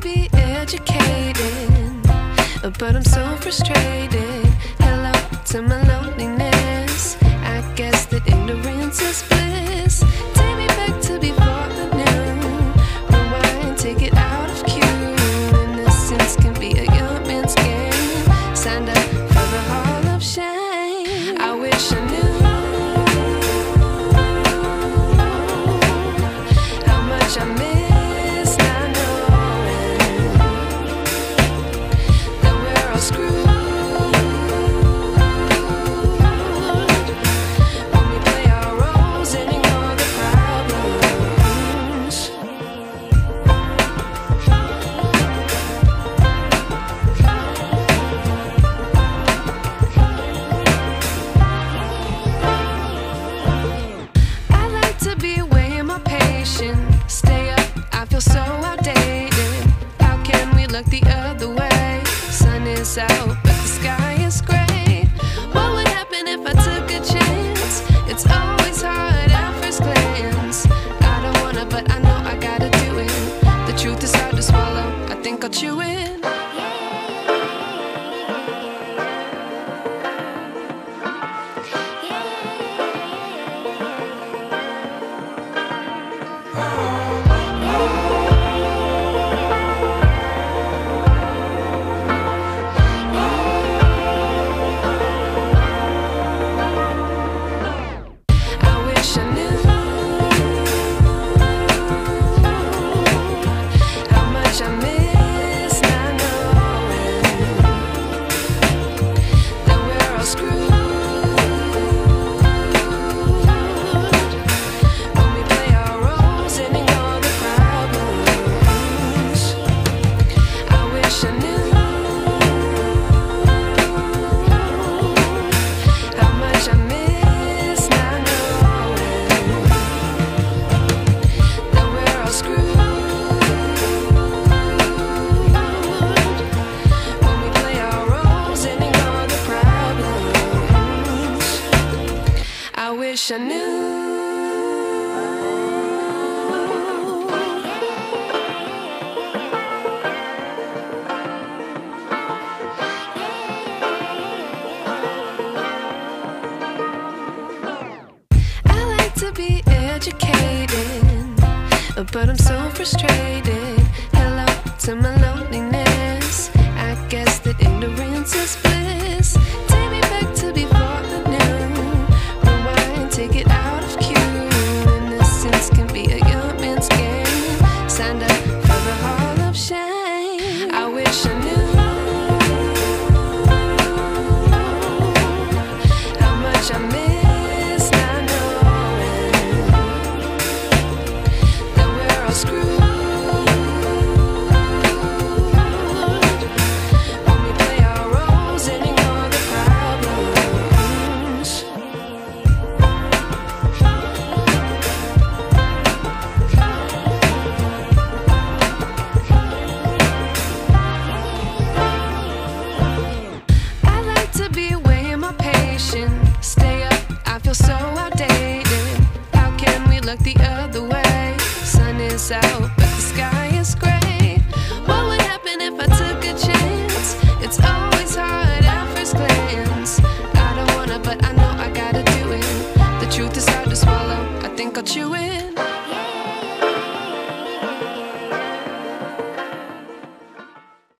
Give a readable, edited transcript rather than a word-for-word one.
be educated, but I'm so frustrated. Hello to my loneliness. I guess that ignorance is bliss. Take me back to before I knew. Rewind, take it out of cue. Innocence can be a young man's game. Signed up for the Hall of Shame. I wish I knew how much I missed. Stay up, I feel so outdated. How can we look the other way? Sun is out, but the sky is gray. What would happen if I took a chance? It's always hard at first glance. I don't wanna, but I know I gotta do it. The truth is hard to swallow, I think I'll chew it. I wish I knew. I like to be educated, but I'm so frustrated. Hello to my loneliness. I guess that ignorance is bliss. Take me back to before I knew. Take it out of cue. Innocence can be a young man's game. Signed up for the Hall of Shame. I wish I knew how much I miss not knowing that we're all screwed. Stay up, I feel so outdated. How can we look the other way? Sun is out, but the sky is gray. What would happen if I took a chance? It's always hard at first glance. I don't wanna, but I know I gotta do it. The truth is hard to swallow, I think I'll chew it.